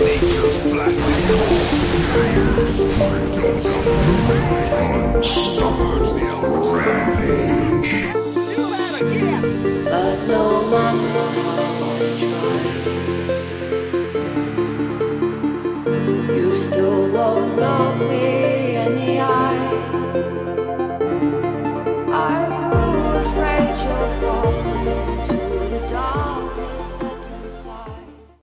Nature's blasting stars the outrage. But no matter how I try, you still won't know.